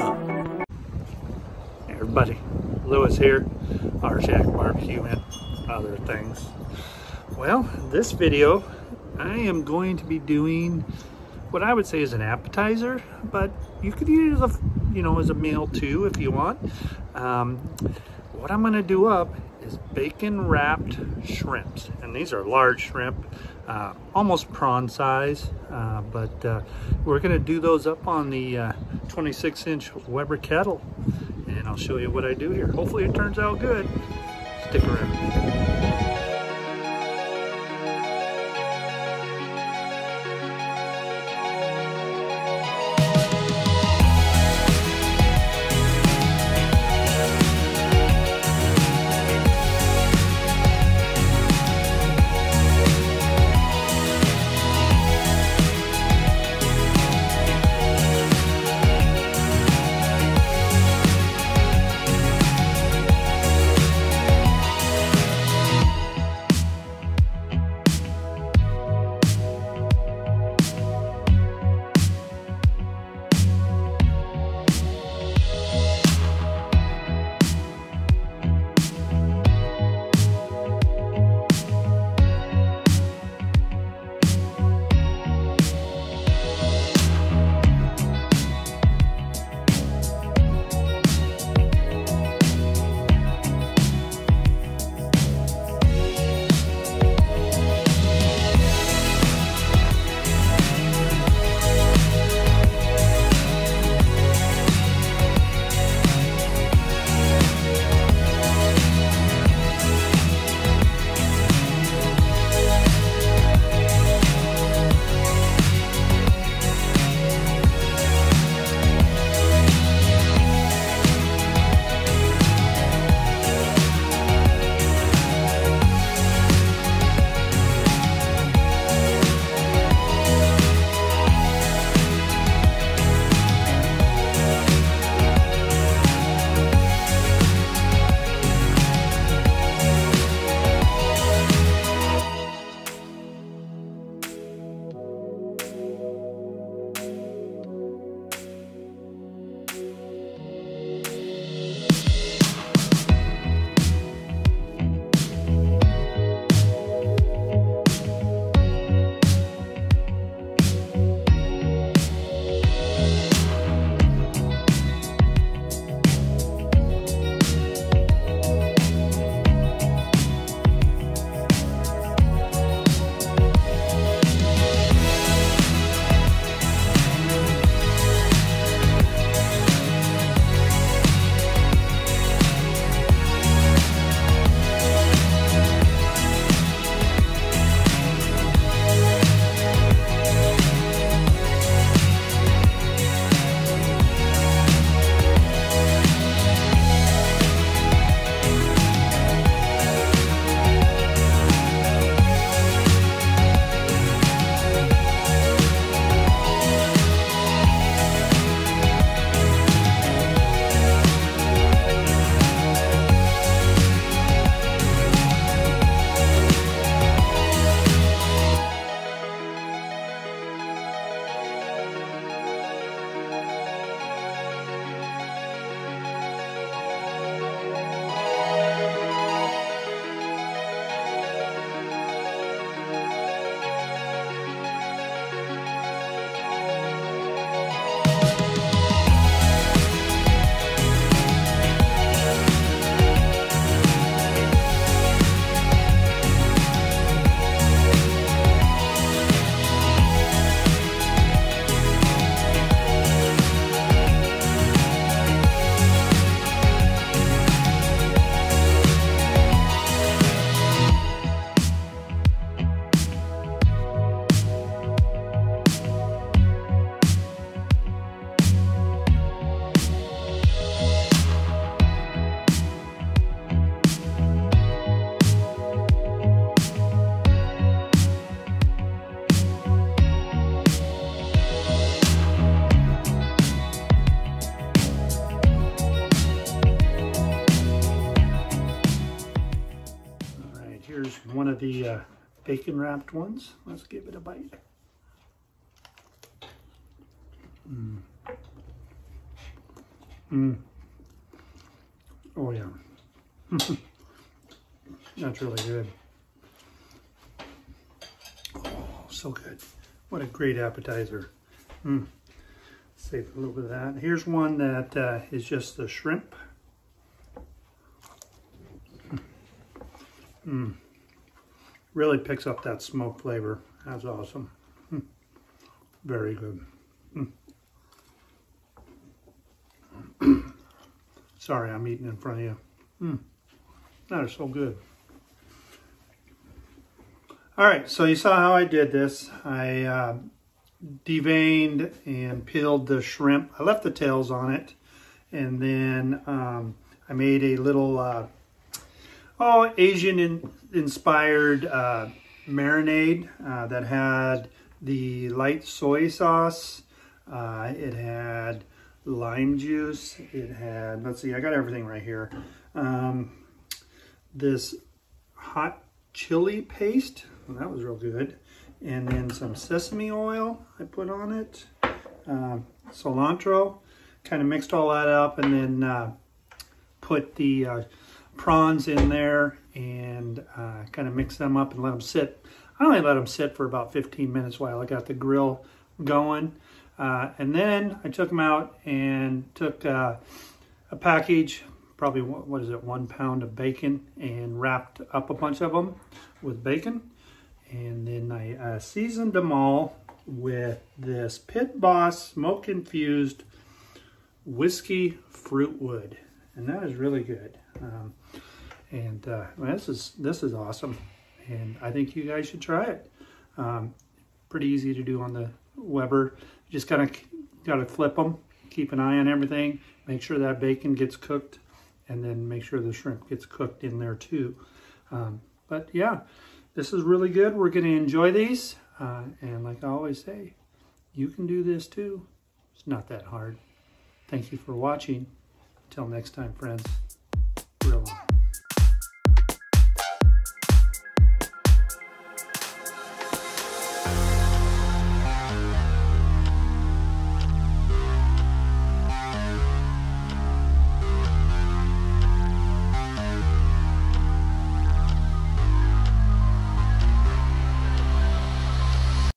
up. Hey everybody, Louis here, R Shack BBQ and other things. Well, this video, I am going to be doing what I would say is an appetizer, but you could use it as a, as a meal too if you want. What I'm going to do up is bacon wrapped shrimps, and these are large shrimp, almost prawn size, but we're going to do those up on the 26-inch Weber kettle, and I'll show you what I do here. Hopefully it turns out good. Stick around. One of the bacon wrapped ones. Let's give it a bite. Oh yeah. That's really good. Oh, so good. What a great appetizer. Save a little bit of that. Here's one that is just the shrimp. Really picks up that smoke flavor. That's awesome. Very good. Sorry, I'm eating in front of you. That is so good. All right, so you saw how I did this. I deveined and peeled the shrimp. I left the tails on it, and then I made a little Asian inspired marinade that had the light soy sauce. It had lime juice. It had, let's see, I got everything right here. This hot chili paste, well, that was real good. And then some sesame oil I put on it. Cilantro, kind of mixed all that up, and then put the prawns in there and kind of mix them up and let them sit. I only let them sit for about 15 minutes while I got the grill going. And then I took them out and took a package, probably, what is it, 1 pound of bacon, and wrapped up a bunch of them with bacon. And then I seasoned them all with this Pit Boss smoke-infused whiskey fruit wood. And that is really good. Well, this is awesome. And I think you guys should try it. Pretty easy to do on the Weber. You just gotta flip them, keep an eye on everything, make sure that bacon gets cooked, and then make sure the shrimp gets cooked in there too. But yeah, this is really good. We're gonna enjoy these. And like I always say, you can do this too. It's not that hard. Thank you for watching. Until next time, friends. Real on.